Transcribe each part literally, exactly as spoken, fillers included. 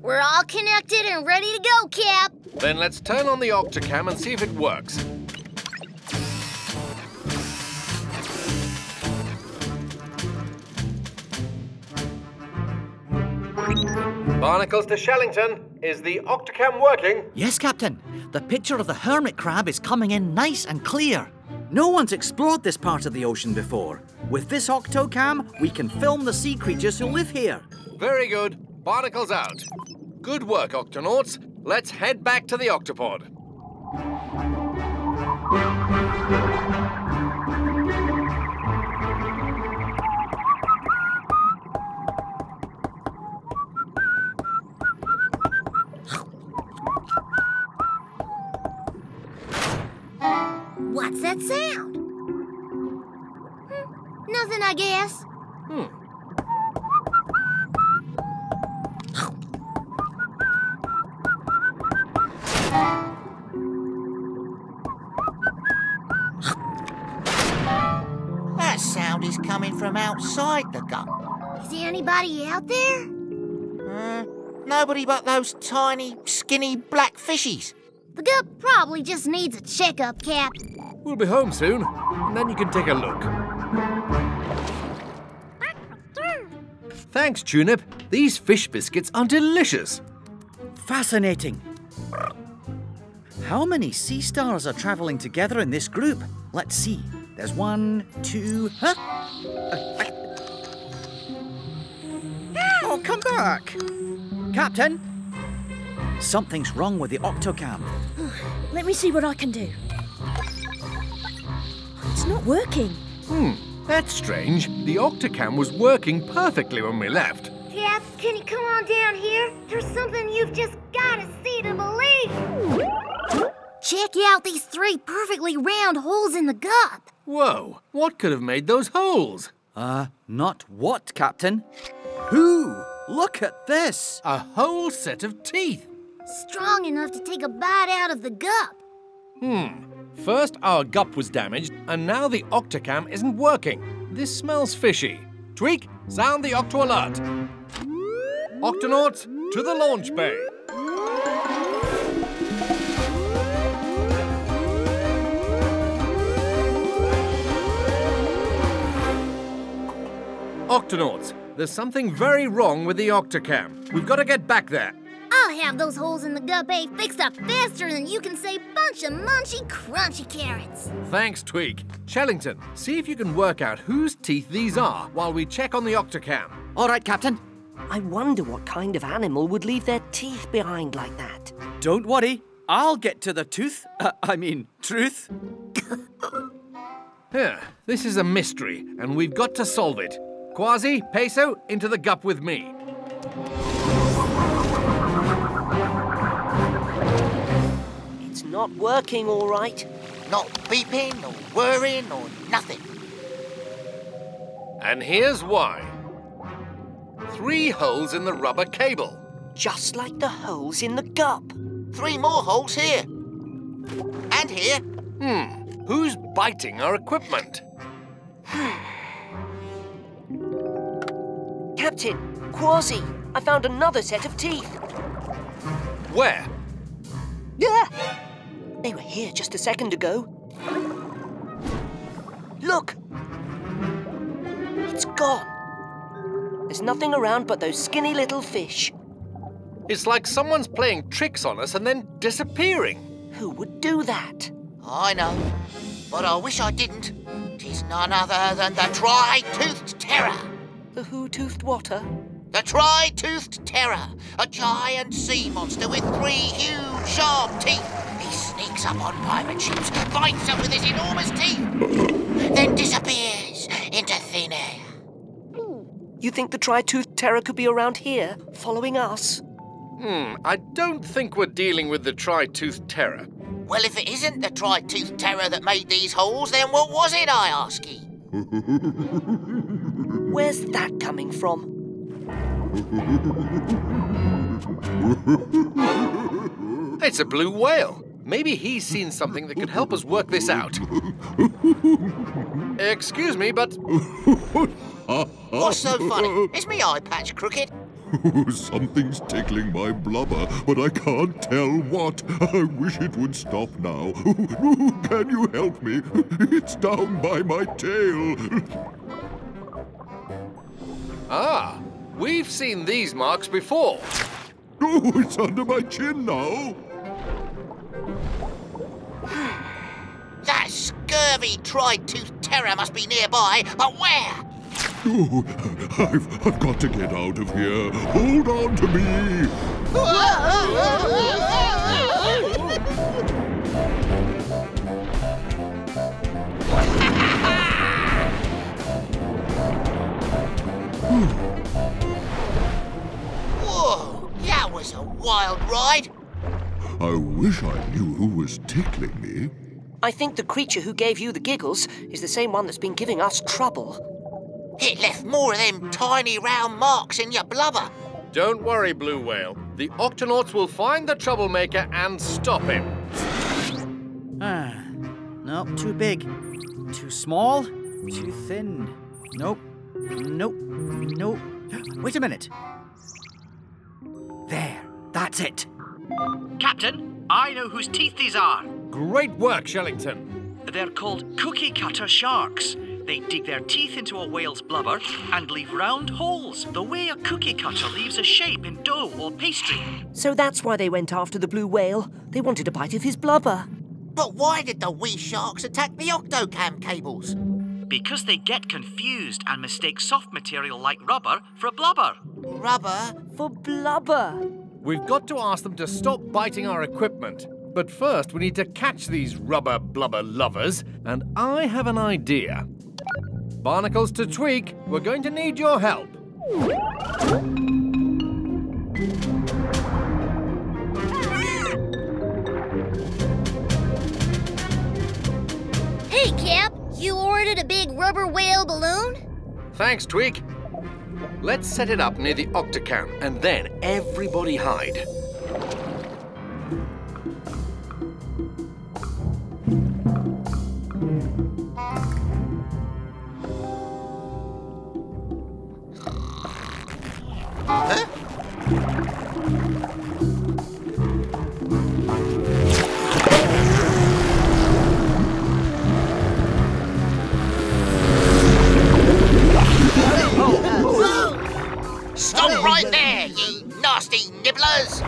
We're all connected and ready to go, Cap. Then let's turn on the Octocam and see if it works. Barnacles to Shellington. Is the Octocam working? Yes, Captain. The picture of the hermit crab is coming in nice and clear. No one's explored this part of the ocean before. With this Octocam, we can film the sea creatures who live here. Very good. Barnacles out. Good work, Octonauts. Let's head back to the Octopod. What's that sound? Hmm, nothing, I guess. Hmm. That sound is coming from outside the gup. Is there anybody out there? Uh, nobody but those tiny, skinny black fishies. The gup probably just needs a checkup, Cap. We'll be home soon, and then you can take a look. Thanks, Tunip. These fish biscuits are delicious. Fascinating. How many sea stars are travelling together in this group? Let's see. There's one, two... Huh? Oh, come back! Captain! Something's wrong with the Octocam. Let me see what I can do. It's not working. Hmm, that's strange. The Octocam was working perfectly when we left. Jeff, can you come on down here? There's something you've just got to see to believe. Check out these three perfectly round holes in the gup. Whoa, what could have made those holes? Uh, not what, Captain? Who? Look at this. A whole set of teeth. Strong enough to take a bite out of the gup. Hmm. First our gup was damaged, and now the Octocam isn't working. This smells fishy. Tweak, sound the Octo alert. Octonauts, to the launch bay. Octonauts, there's something very wrong with the Octocam. We've got to get back there. I'll have those holes in the gup eh, fixed up faster than you can say bunch of munchy crunchy carrots. Thanks, Tweak. Shellington, see if you can work out whose teeth these are while we check on the Octocam. All right, Captain. I wonder what kind of animal would leave their teeth behind like that. Don't worry. I'll get to the tooth. Uh, I mean, truth. Here, this is a mystery, and we've got to solve it. Kwazii, Peso, into the gup with me. It's not working all right. Not beeping or whirring or nothing. And here's why. Three holes in the rubber cable. Just like the holes in the gup. Three more holes here. And here. Hmm. Who's biting our equipment? Captain, Kwazii, I found another set of teeth. Where? Yeah. They were here just a second ago. Look! It's gone. There's nothing around but those skinny little fish. It's like someone's playing tricks on us and then disappearing. Who would do that? I know, but I wish I didn't. 'Tis none other than the Tri-Toothed Terror. The who-toothed water? The Tri-Toothed Terror, a giant sea monster with three huge, sharp teeth. He sneaks up on pirate ships, bites them with his enormous teeth, then disappears into thin air. You think the Tri-Toothed Terror could be around here, following us? Hmm, I don't think we're dealing with the Tri-Toothed Terror. Well, if it isn't the Tri-Toothed Terror that made these holes, then what was it, I ask ye? Where's that coming from? It's a blue whale. Maybe he's seen something that could help us work this out. Excuse me, but... What's so funny? It's me eye patch, Crooked. Something's tickling my blubber, but I can't tell what. I wish it would stop now. Can you help me? It's down by my tail. Ah, we've seen these marks before. Oh, it's under my chin now. That scurvy Tri-Toothed Terror must be nearby, but where? Oh, I've, I've got to get out of here. Hold on to me. Whoa, that was a wild ride. I wish I knew who was tickling me. I think the creature who gave you the giggles is the same one that's been giving us trouble. It left more of them tiny round marks in your blubber. Don't worry, Blue Whale. The Octonauts will find the troublemaker and stop him. Ah, nope, too big. Too small, too thin. Nope, nope, nope. Wait a minute. There, that's it. Captain, I know whose teeth these are. Great work, Shellington. They're called Cookiecutter Sharks. They dig their teeth into a whale's blubber and leave round holes, the way a cookie cutter leaves a shape in dough or pastry. So that's why they went after the blue whale. They wanted a bite of his blubber. But why did the wee sharks attack the Octocam cables? Because they get confused and mistake soft material like rubber for blubber. Rubber for blubber. We've got to ask them to stop biting our equipment. But first, we need to catch these rubber blubber lovers. And I have an idea. Barnacles to Tweak, we're going to need your help. Hey, Cap, you ordered a big rubber whale balloon? Thanks, Tweak. Let's set it up near the Octocam and then everybody hide. Huh? Stop right there, ye nasty nibblers!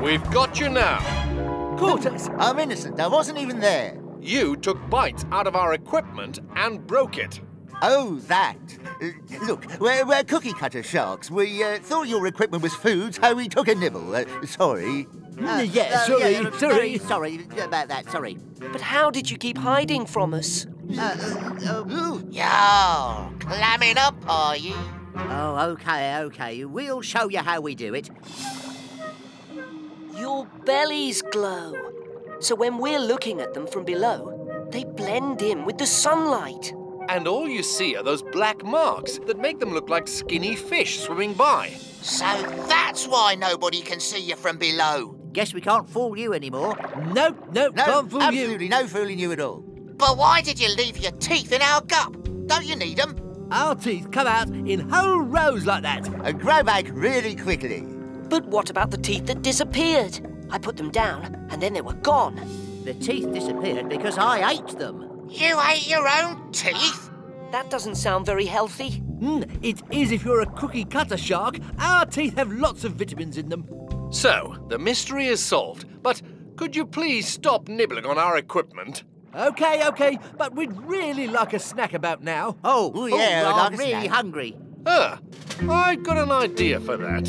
We've got you now. Caught us. I'm innocent. I wasn't even there. You took bites out of our equipment and broke it. Oh, that. Uh, look, we're, we're cookie-cutter sharks. We uh, thought your equipment was food, so we took a nibble. Uh, sorry. Uh, yeah, uh, sorry, yeah, sorry. Sorry, sorry about that, sorry. But how did you keep hiding from us? Uh, uh, uh, Y'all clamming up, are you? Oh, OK, OK. We'll show you how we do it. Your bellies glow. So when we're looking at them from below, they blend in with the sunlight. And all you see are those black marks that make them look like skinny fish swimming by. So that's why nobody can see you from below. Guess we can't fool you anymore. No, no, no can't fool you. Absolutely no fooling you at all. But why did you leave your teeth in our gup? Don't you need them? Our teeth come out in whole rows like that and grow back really quickly. But what about the teeth that disappeared? I put them down and then they were gone. The teeth disappeared because I ate them. You ate your own teeth? That doesn't sound very healthy. Mm, it is if you're a cookie-cutter shark. Our teeth have lots of vitamins in them. So, the mystery is solved, but could you please stop nibbling on our equipment? OK, OK, but we'd really like a snack about now. Oh, Ooh, yeah, oh, I'm really snack. hungry. Ah, uh, I've got an idea for that.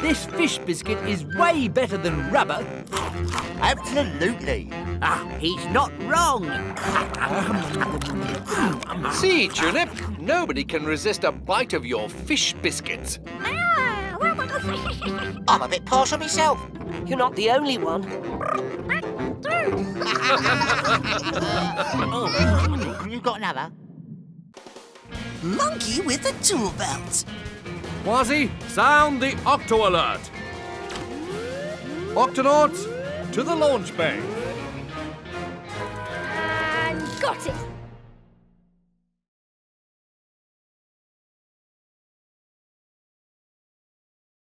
This fish biscuit is way better than rubber. Absolutely. Ah, he's not wrong. See, Tunip, nobody can resist a bite of your fish biscuits. I'm a bit partial myself. You're not the only one. Oh, you got another? monkey with a tool belt. Kwazii, sound the octo alert. Octonauts, to the launch bay.